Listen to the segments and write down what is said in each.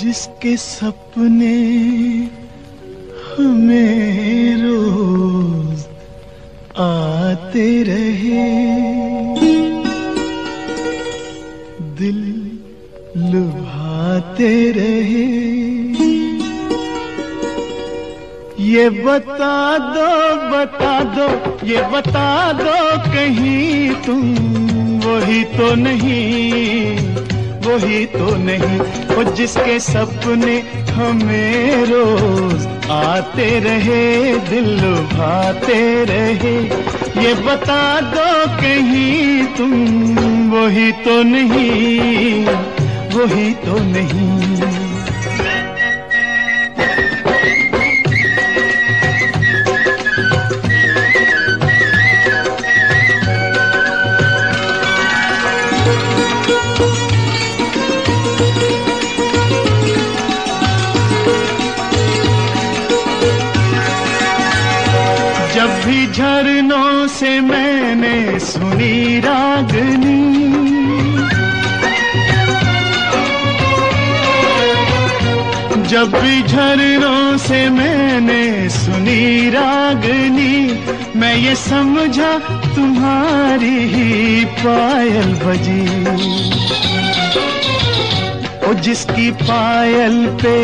जिसके सपने हमें रोज आते रहे, दिल लुभाते रहे। ये बता दो, बता दो, ये बता दो, कहीं तुम वही तो नहीं, वही तो नहीं वो जिसके सपने हमें रोज आते रहे, दिल लुभाते रहे। ये बता दो कहीं तुम वही तो नहीं, वही तो नहीं। झरनों से मैंने सुनी रागनी, जब भी झरनों से मैंने सुनी रागनी, मैं ये समझा तुम्हारी ही पायल बजी। ओ जिसकी पायल पे,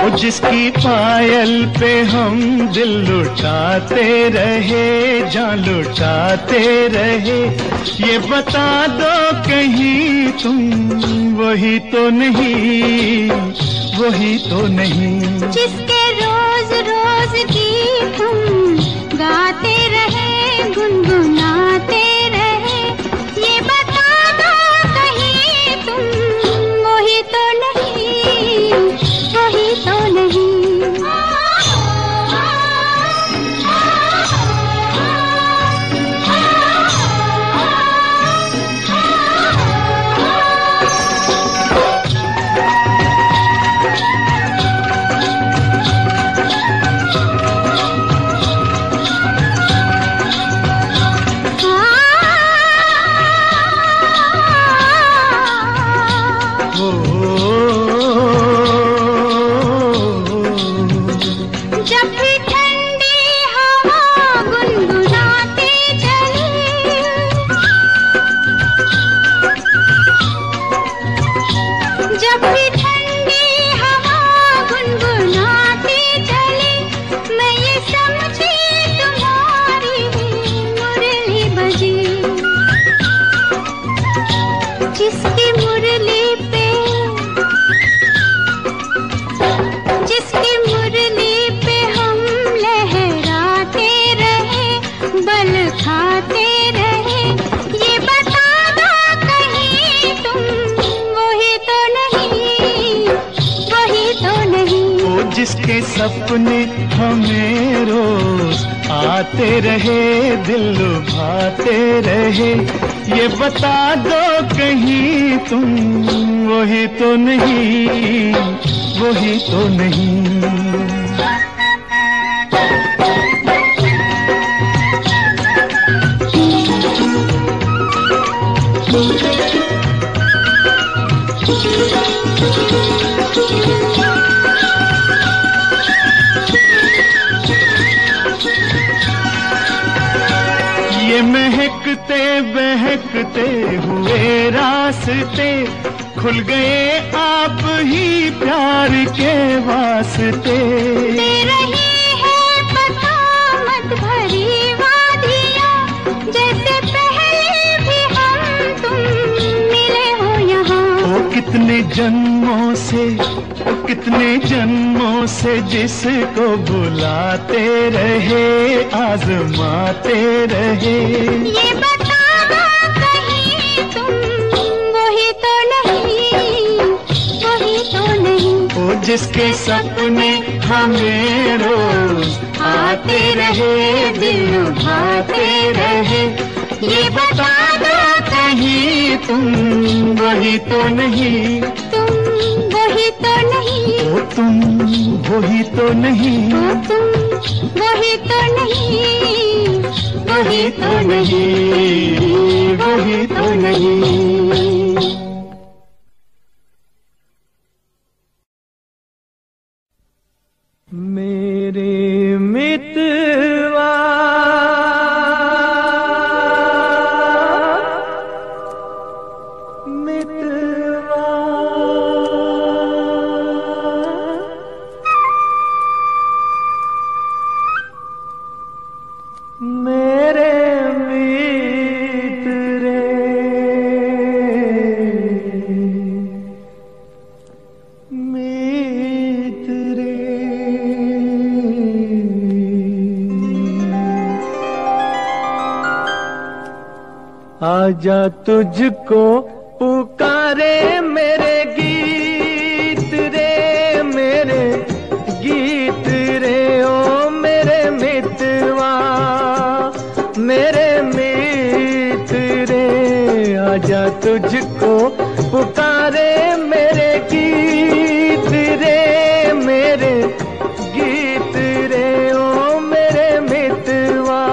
वो जिसकी पायल पे हम दिल लुटाते रहे, जान लुटाते रहे। ये बता दो कहीं तुम वही तो नहीं, वही तो नहीं जिसके रोज रोज गीत तुम गाते रहे, गुनगुनाते रहे। ये बता दो कहीं तुम वही तो नहीं, वही तो नहीं। जिसके सपने हमें रोज आते रहे, दिल लुभाते रहे। ये बता दो कहीं तुम वही तो नहीं, वही तो नहीं। महकते बहकते हुए रास्ते खुल गए आप ही प्यार के वास्ते। दे रही है पता मत भरी वादियाँ, जैसे पहले भी हम तुम मिले हो यहाँ। ओ कितने जन्मों से, कितने जन्मों से जिसको बुलाते रहे, आजमाते रहे। ये बता दो कहीं तुम वही तो नहीं, वही तो नहीं। वो जिसके सपने हमें रोज आते रहे, दिल लुभाते रहे। ये बता दो कहीं तुम वही तो नहीं, वही तो नहीं। ओ तुम वही तो नहीं, ओ तुम वही तो नहीं, वही तो नहीं, वही तो नहीं। आजा तुझको पुकारे मेरे गीत रे, मेरे गीत रे ओ मेरे मितवा, मेरे मित रे। आजा तुझको पुकारे मेरे गीत रे, मेरे गीत रे ओ मेरे मितवा।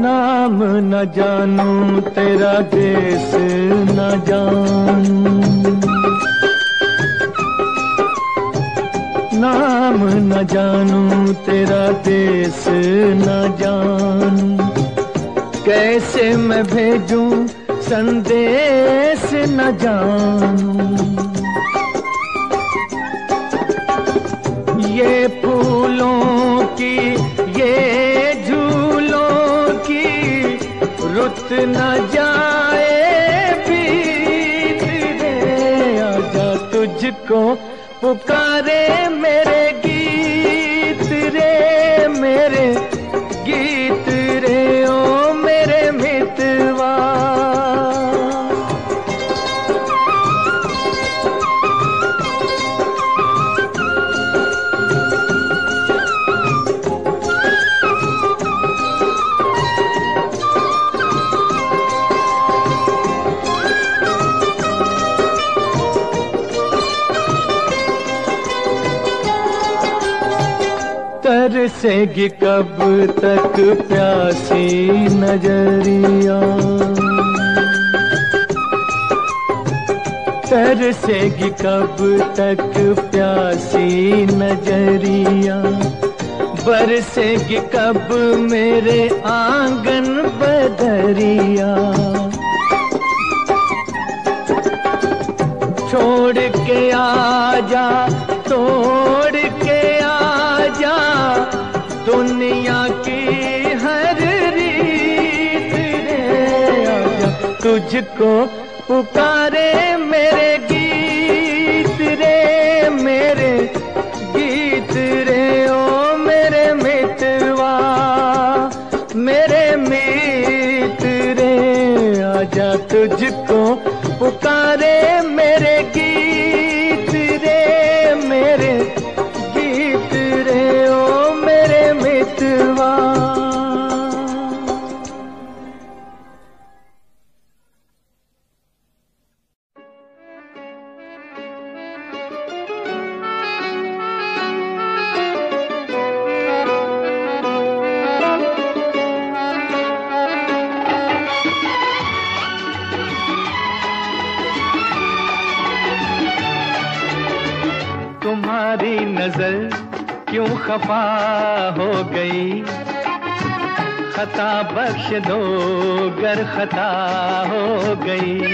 नाम न जानूं तेरा देश न जानूं, नाम न जानूं तेरा देश न जानूं। कैसे मैं भेजूं संदेश न जानूं, ये फूलों की ये रुत न जाए बीत रे। आजा तुझको पुकारे मेरे गीत रे, मेरे गीत रे ओ मेरे मितवा। तरसेगी कब तक प्यासी नजरिया, तरसेगी कब तक प्यासी नजरिया। बरसेगी कब मेरे आंगन बदरिया, छोड़ के आजा तोड़ के आजा, दुनिया की हर रीत रे। आजा तुझको पुकारे मेरे गीत रे, मेरे गीत रे ओ मेरे मितवा, मेरे मित रे। आजा तुझको पुकारे मेरे गीत रे, मेरे गीत रे ओ मेरे मितवा। क्यों खफा हो गई, खता बख्श दो गर खता हो गई।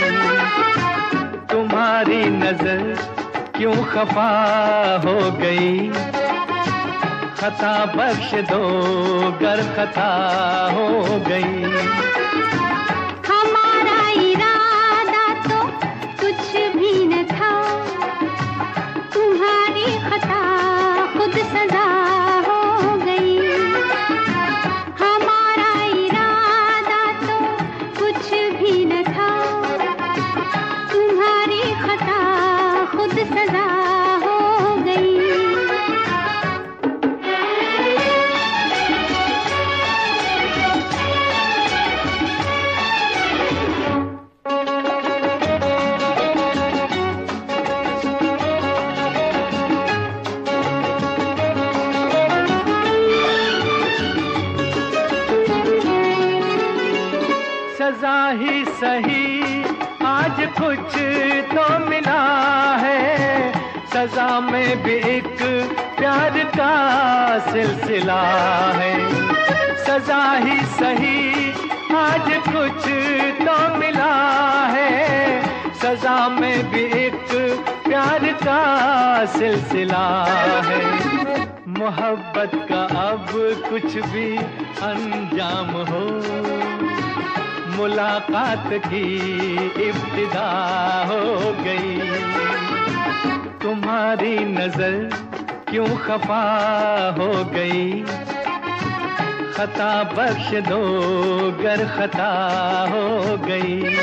तुम्हारी नजर क्यों खफा हो गई, खता बख्श दो गर खता हो गई। कुछ तो मिला है, सजा में भी एक प्यार का सिलसिला है। सजा ही सही आज कुछ तो मिला है, सजा में भी एक प्यार का सिलसिला है। मोहब्बत का अब कुछ भी अंजाम हो, मुलाकात की इब्तिदा हो गई। तुम्हारी नजर क्यों खफा हो गई, खता बख्श दो गर खता हो गई।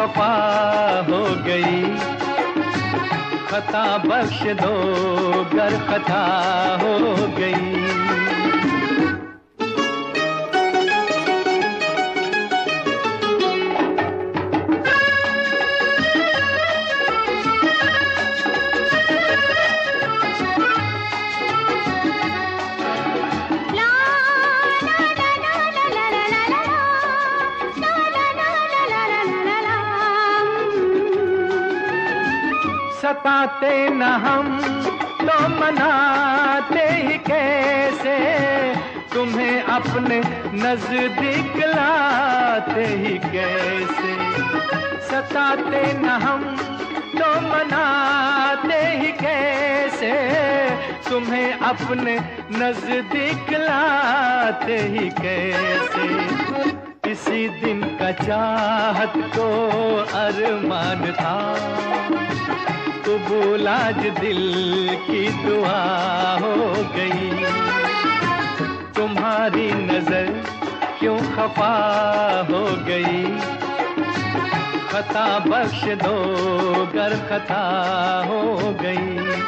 खफा हो गई, खता बख्श दो गर खता हो गई। सताते न हम तो मनाते ही कैसे, तुम्हें अपने नजदीक लाते ही कैसे। सताते न हम तो मनाते ही कैसे, तुम्हें अपने नजदीक लाते ही कैसे। इसी दिन का चाहत को अरमान था, कबूल आज दिल की दुआ हो गई। तुम्हारी नजर क्यों खफा हो गई, खता बख्श दो गर खता हो गई।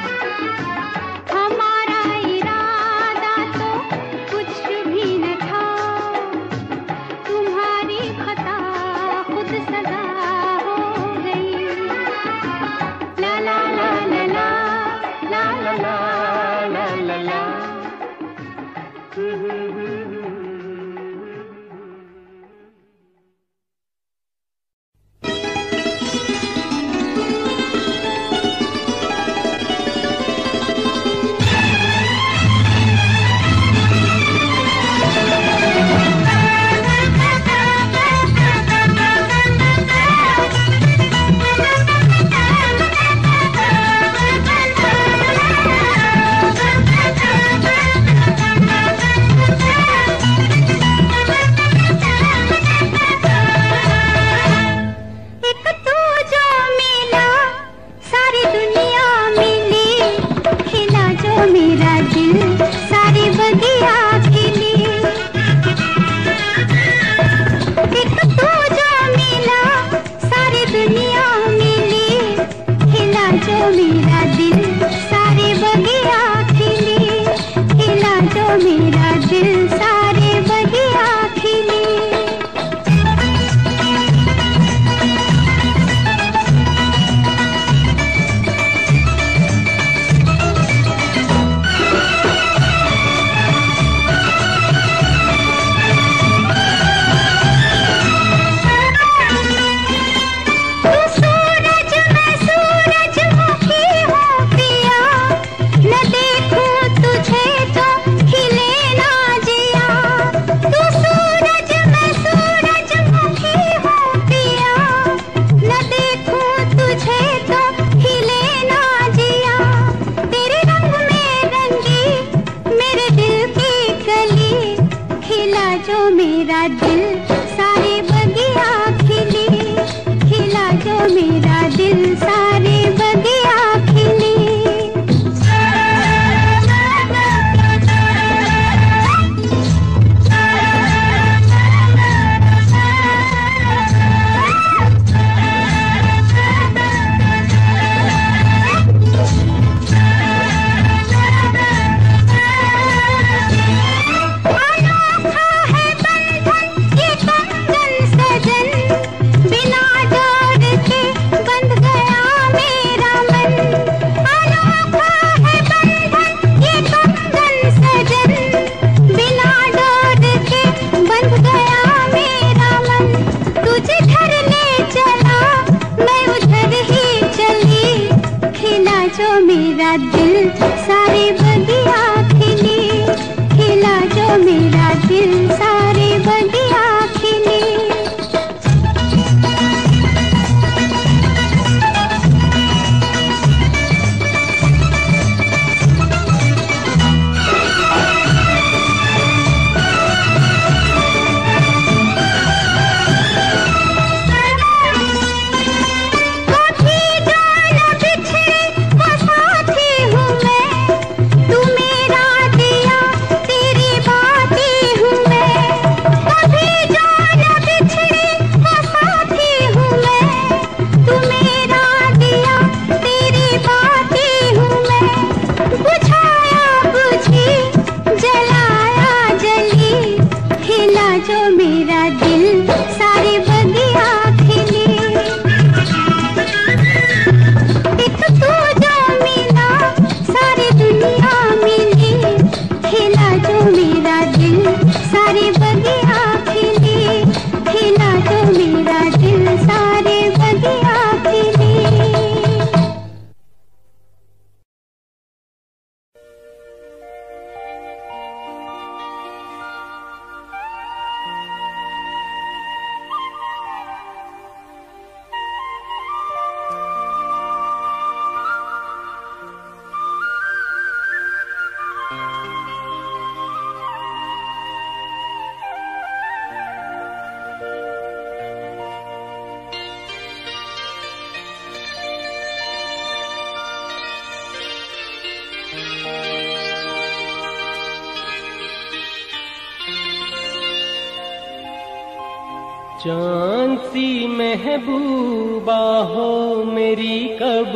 चांद सी महबूबा हो मेरी कब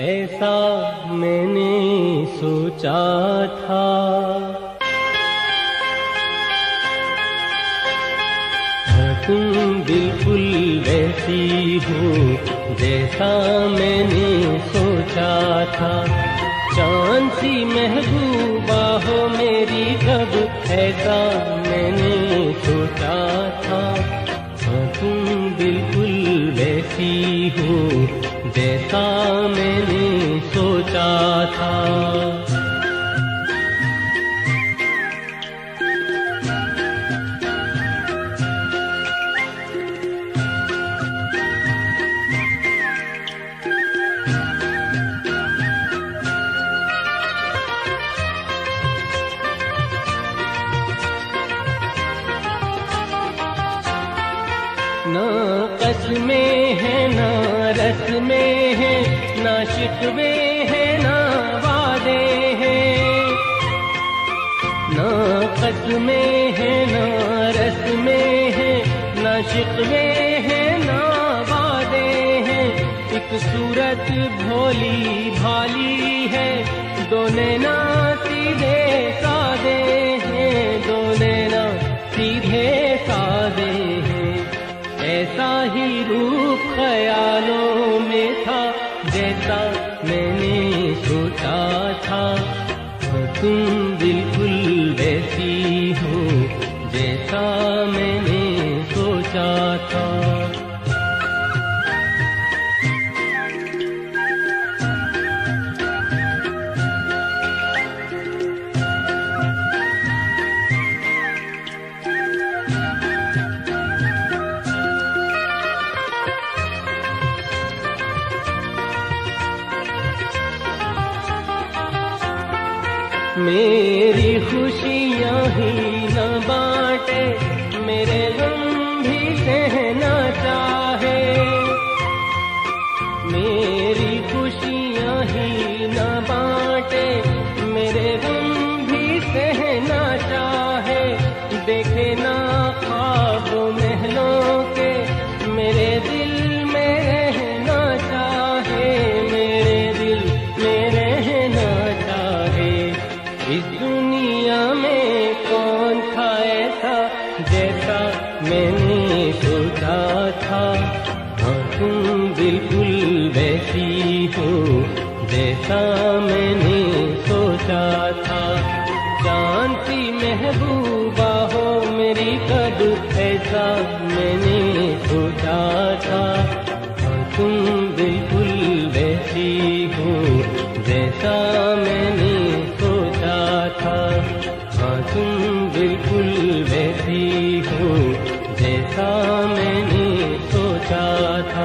ऐसा मैंने सोचा था। तुम बिल्कुल वैसी हो जैसा मैंने सोचा था। चांद सी महबूबा हो मेरी कब ऐसा मैंने सोचा था। तुम बिल्कुल वैसी हो जैसा मैंने सोचा था। शिकवे हैं ना वादे हैं, ना कसमें हैं ना रस्में हैं, ना शिकवे हैं ना वादे हैं। एक सूरत भोली भाली है, दोने ना सीधे सादे हैं, दोने ना सीधे सादे हैं। ऐसा ही रूप ख्यालों में था जैसा मैंने सोचा था। तुम बिल्कुल वैसी हो जैसा मैंने सोचा था। मेरी खुशियाँ ही न बांटे, मेरे गम भी सहना चाहे, तुम बिल्कुल वैसी हो जैसा मैंने सोचा था। चांद सी महबूबा हो मेरी कद ऐसा मैंने सोचा था। तुम बिल्कुल वैसी हो जैसा मैंने सोचा था। हाँ तुम बिल्कुल वैसी हो जैसा मैंने सोचा था।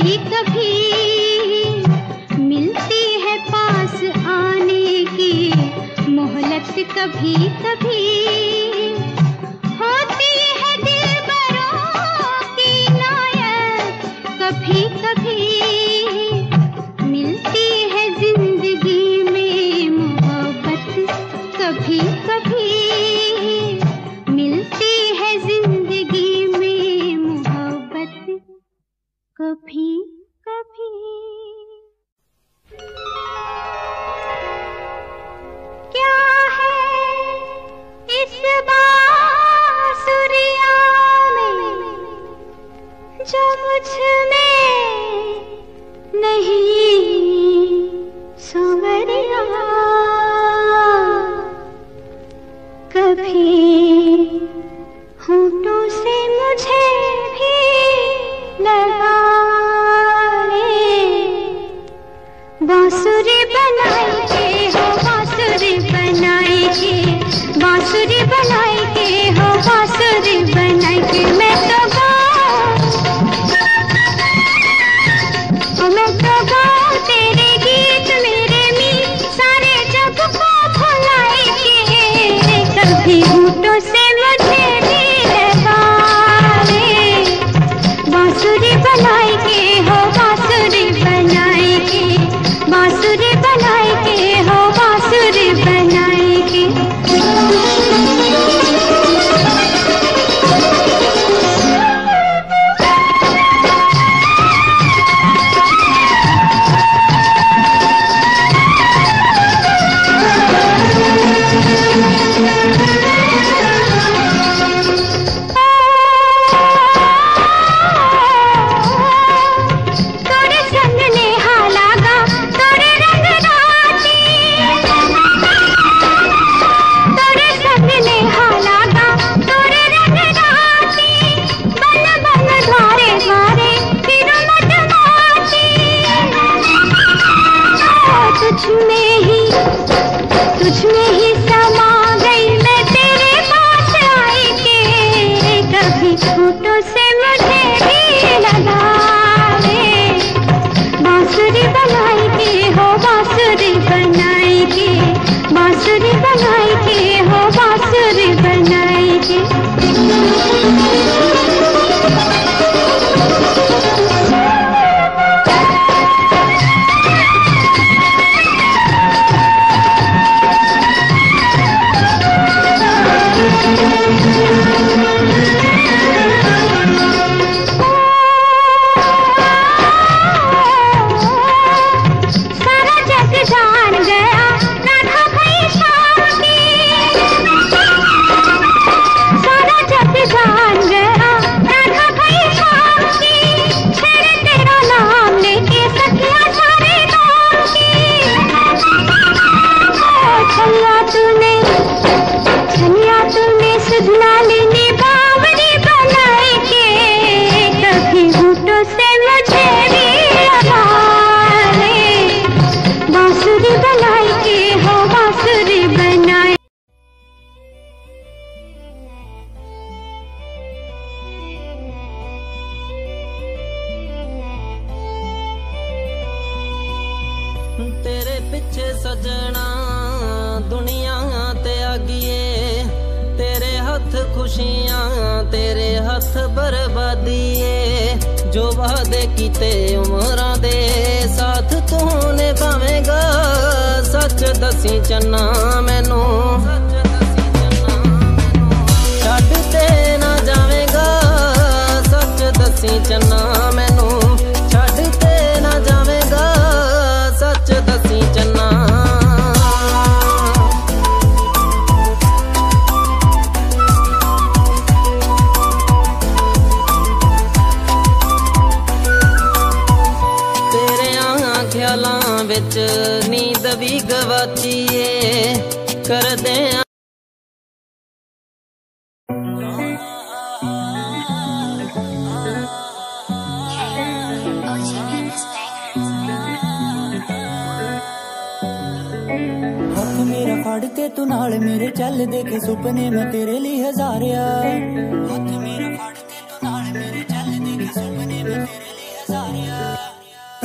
कभी कभी मिलती है पास आने की मोहलत, कभी कभी होती है दिल बरों की नायत, कभी कभी मिलती है जिंदगी में मोहब्बत, कभी कभी मिलती है जिंदगी में मोहब्बत, कभी कभी। क्या है इस बांसुरिया में जो मुझ में नहीं सुवरिया, कभी होठों से मुझे भी लगा बांसुरी बनाई के हो, बांसुरी बनाई के, बांसुरी बनाई के हो, बांसुरी बनाई के मैं तो गाऊं तेरे गीत मेरे में सारे जग को भुलाई के, कभी होठों से मुझे भी लगा रे बांसुरी बनाई के हो, बांसुरी बनाई के, बांसुरी बनाई के हो, बांसुरी बनाई के। तुझ में ही समा गई मैं तेरे पास आई के, कभी होठों से मुझे भी लगा रे बांसुरी बनाई के हो, बांसुरी बनाई के, बांसुरी बनाई के हो, बांसुरी बनाई के।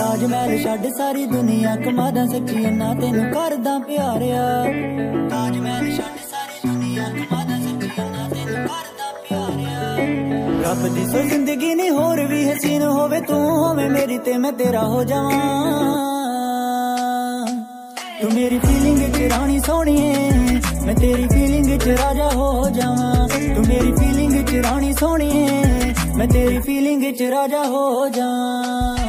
ताजमहल छड़ सारी दुनिया कमादा सखी ना तेनू करदा प्यार आ। ताजमहल छड़ सारी दुनिया कमादा सखी ना तेनू करदा प्यार आ। रब दी सो जिंदगी नी होर भी हसीन होवे तू होवे मेरी ते मैं तेरा हो जावां। तू मेरी फीलिंग च रानी सोहनी है मैं तेरी फीलिंग च राजा हो जावां। तू मेरी फीलिंग च रानी सोहनी है मैं तेरी फीलिंग च राजा हो जावां।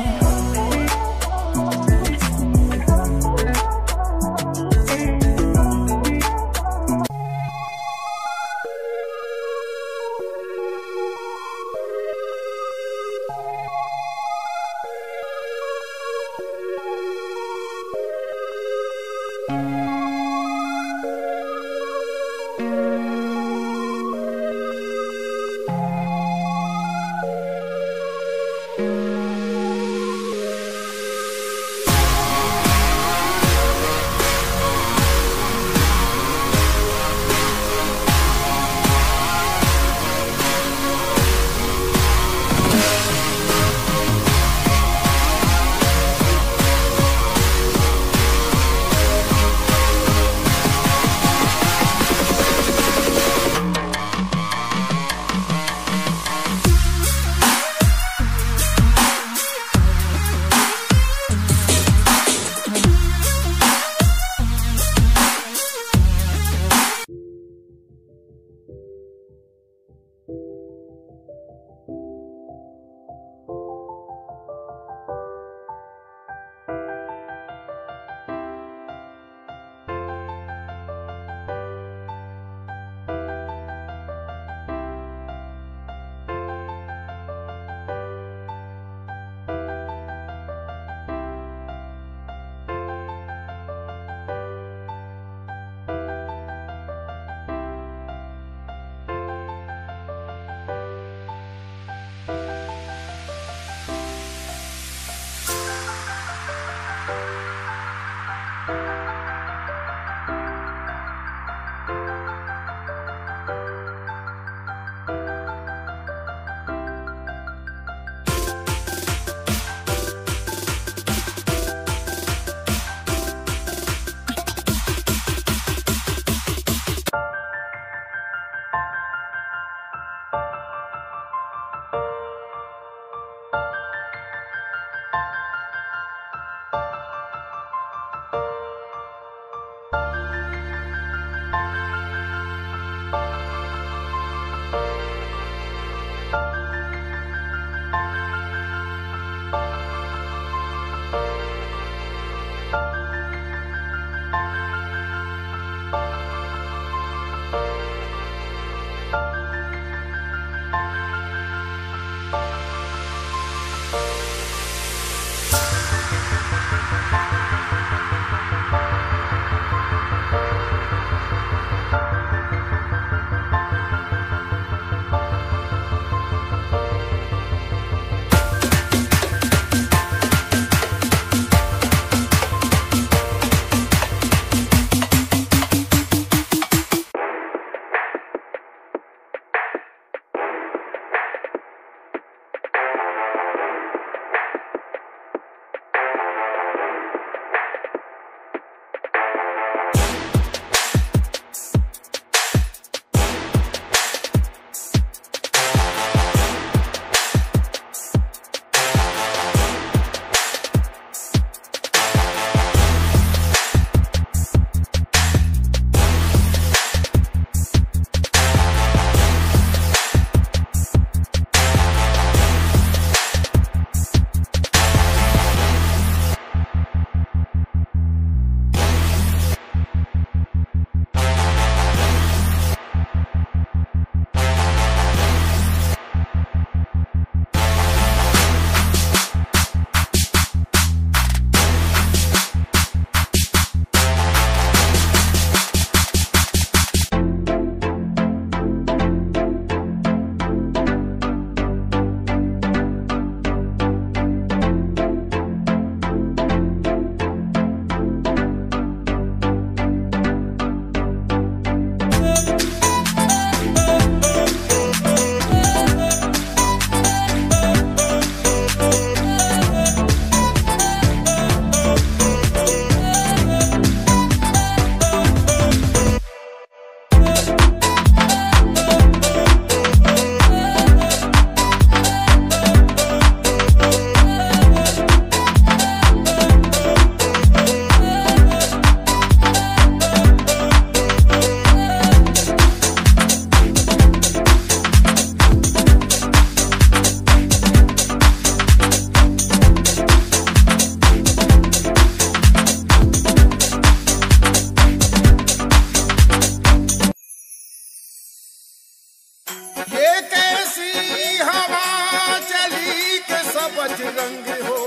बजरंग हो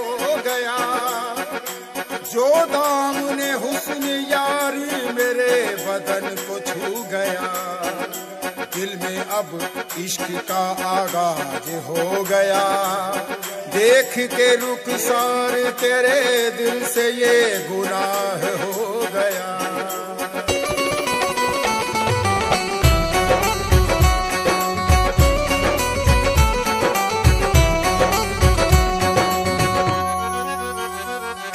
गया, जो दाम ने हुस्न यारी मेरे बदन को छू गया। दिल में अब इश्क का आगाज हो गया, देख के रुखसार तेरे दिल से ये गुनाह हो गया।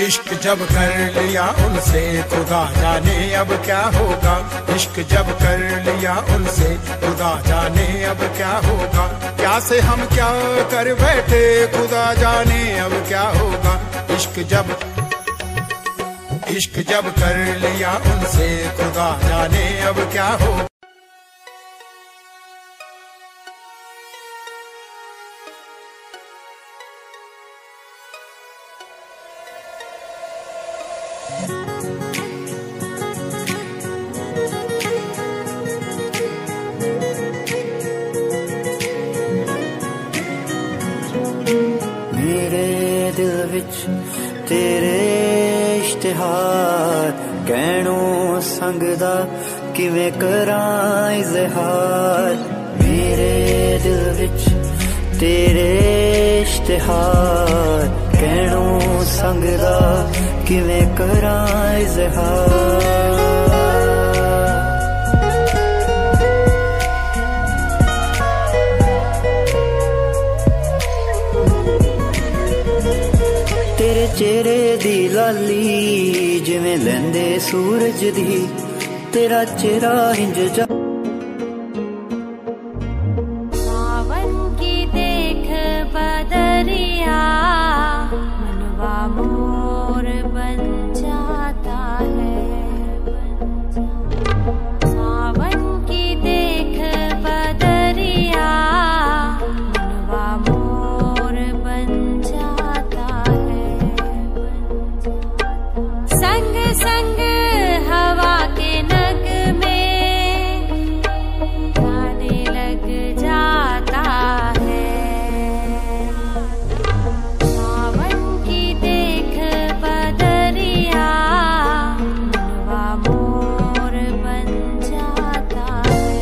इश्क जब कर लिया उनसे खुदा जाने अब क्या होगा, इश्क जब कर लिया उनसे खुदा जाने अब क्या होगा। क्या से हम क्या कर बैठे खुदा जाने अब क्या होगा। इश्क जब कर लिया उनसे खुदा जाने अब क्या होगा। तेरे इश्तिहार कहनों संग दा किवें करां इज़हार। मेरे दिल विच तेरे इश्तिहार कहनों संग दा किवें करां इज़हार। चेहरे दी लाली जिवें लैंदे सूरज दी, तेरा चेहरा हिंज जा मावन की देख बदरिया मनवा मोर बन जाता है। मावन की देख बदरिया मनवा मोर बन जाता। संग हवा के नग में जाने लग जाता है। सावन की देख बदरिया मनवा मोर बन जाता है।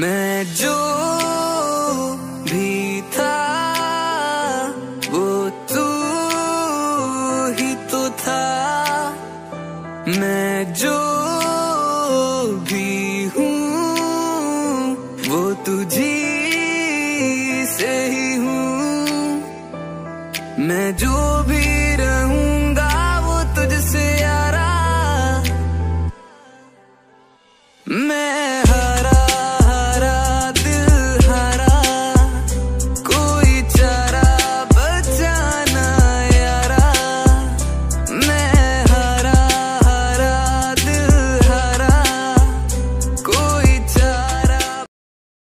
मैं जो भी था वो तू ही तो था, मैं जो भी हूँ वो तुझी से ही हूँ, मैं जो भी